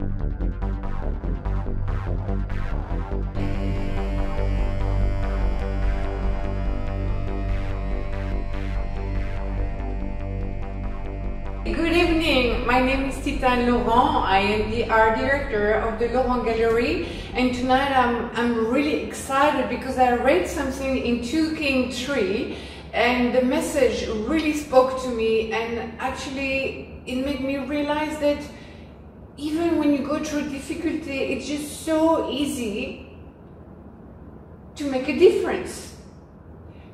Good evening, my name is Titane Laurent. I am the art director of the Laurent Gallery, and tonight I'm really excited because I read something in 2 Kings 3 and the message really spoke to me, and actually it made me realize that even when you go through difficulty, it's just so easy to make a difference.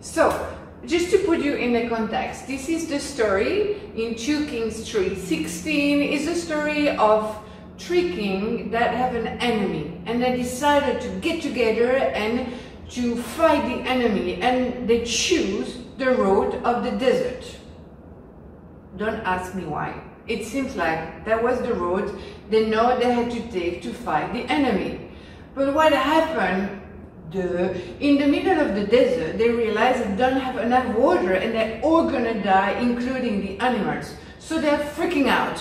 So, just to put you in the context, this is the story in 2 Kings 3. 16 is the story of three kings that have an enemy, and they decided to get together and to fight the enemy, and they choose the road of the desert. Don't ask me why. It seems like that was the road they know they had to take to fight the enemy. But what happened? In the middle of the desert, they realize they don't have enough water and they're all gonna die, including the animals. So they're freaking out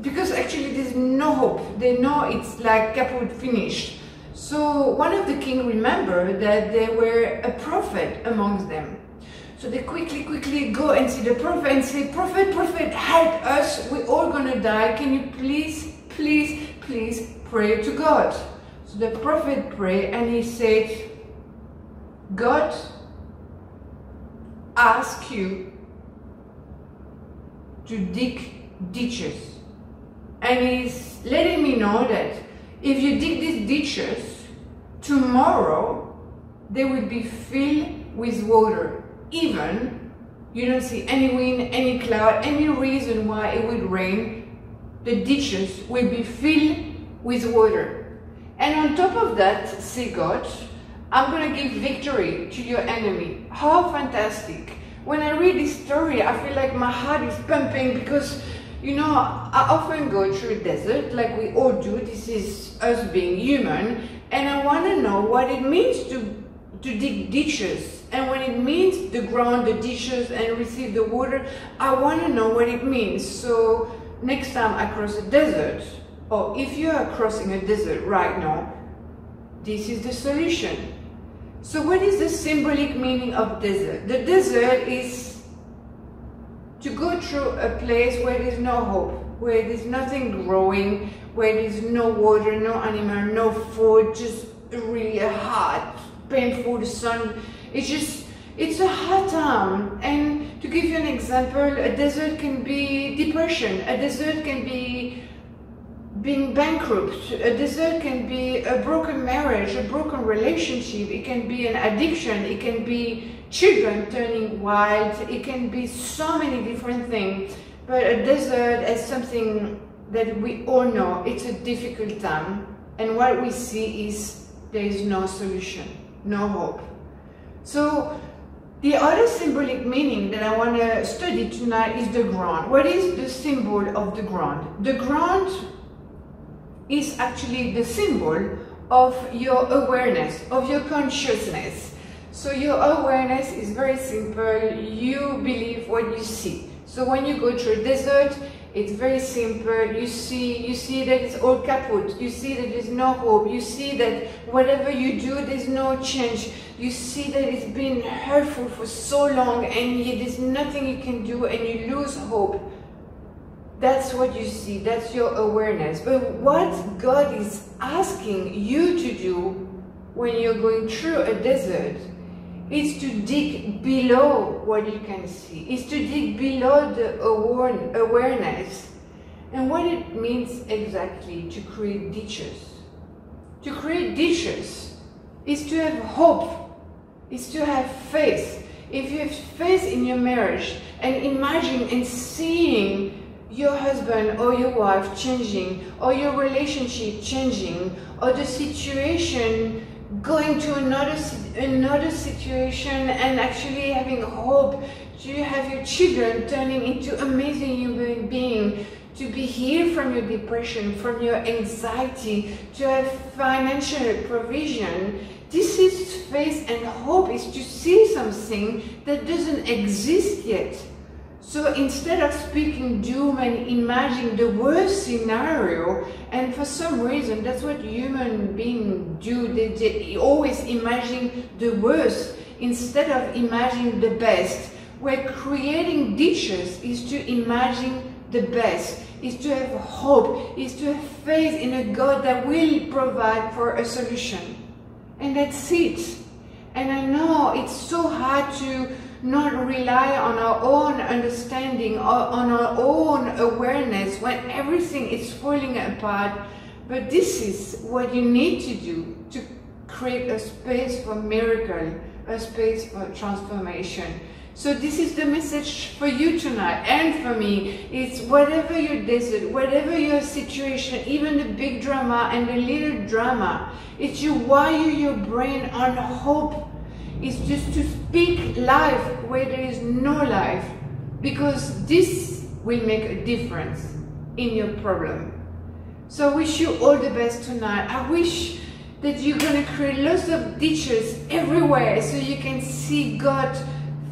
because actually there's no hope. They know it's like kaput, finished. So one of the king remembered that there were a prophet amongst them. So they quickly go and see the prophet and say, prophet, help us. We're all gonna die. Can you please pray to God? So the prophet prayed and he said, God asks you to dig ditches. And he's letting me know that if you dig these ditches, tomorrow they will be filled with water. Even you don't see any wind, any cloud, any reason why it would rain, the ditches will be filled with water. And on top of that, see God, I'm going to give victory to your enemy. How fantastic. When I read this story, I feel like my heart is pumping because, you know, I often go through a desert like we all do. This is us being human. And I want to know what it means to dig ditches. And when it means the ground, the ditches, and receive the water, I want to know what it means. So next time I cross a desert, or if you are crossing a desert right now, this is the solution. So what is the symbolic meaning of desert? The desert is to go through a place where there's no hope, where there's nothing growing, where there's no water, no animal, no food, just really hard, painful, the sun. It's a hard time. And to give you an example, a desert can be depression, a desert can be being bankrupt, a desert can be a broken marriage, a broken relationship, it can be an addiction, it can be children turning wild, it can be so many different things. But a desert is something that we all know, it's a difficult time, and what we see is there is no solution, no hope. So the other symbolic meaning that I want to study tonight is the ground. What is the symbol of the ground? The ground is actually the symbol of your awareness, of your consciousness. So your awareness is very simple. You believe what you see. So when you go through a desert, it's very simple. You see that it's all kaput. You see that there's no hope. You see that whatever you do, there's no change. You see that it's been hurtful for so long and there's nothing you can do and you lose hope. That's what you see, that's your awareness. But what God is asking you to do when you're going through a desert is to dig below what you can see, is to dig below the awareness. And what it means exactly to create ditches. To create ditches is to have hope, is to have faith. If you have faith in your marriage and imagine and seeing your husband or your wife changing, or your relationship changing, or the situation going to another situation and actually having hope, to have your children turning into amazing human beings, to be healed from your depression, from your anxiety, to have financial provision. This is faith and hope, is to see something that doesn't exist yet. So instead of speaking doom and imagining the worst scenario, and for some reason that's what human beings do, they always imagine the worst instead of imagining the best. Where creating dishes is to imagine the best, is to have hope, is to have faith in a God that will provide for a solution. And that's it. And I know it's so hard to not rely on our own understanding or on our own awareness when everything is falling apart. But this is what you need to do to create a space for miracle, a space for transformation. So this is the message for you tonight and for me. It's whatever your desert, whatever your situation, even the big drama and the little drama, it's you wire your brain on hope. It's just to speak life where there is no life, because this will make a difference in your problem. So I wish you all the best tonight. I wish that you're going to create lots of ditches everywhere so you can see God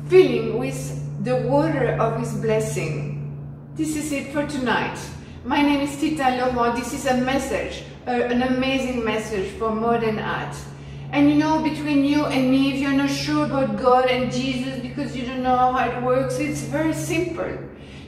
filling with the water of His blessing. This is it for tonight. My name is Titane Laurent. This is a message, an amazing message for modern art. And you know, between you and me, if you're not sure about God and Jesus because you don't know how it works, it's very simple.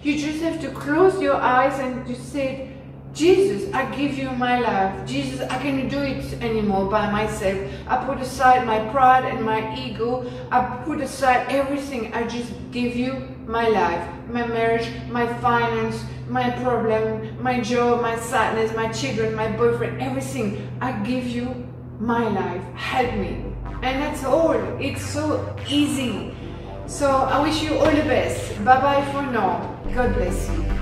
You just have to close your eyes and to say, Jesus, I give you my life. Jesus, I cannot do it anymore by myself. I put aside my pride and my ego. I put aside everything. I just give you my life, my marriage, my finance, my problem, my job, my sadness, my children, my boyfriend, everything. I give you my life. Help me. And that's all. It's so easy. So I wish you all the best. Bye-bye for now. God bless you.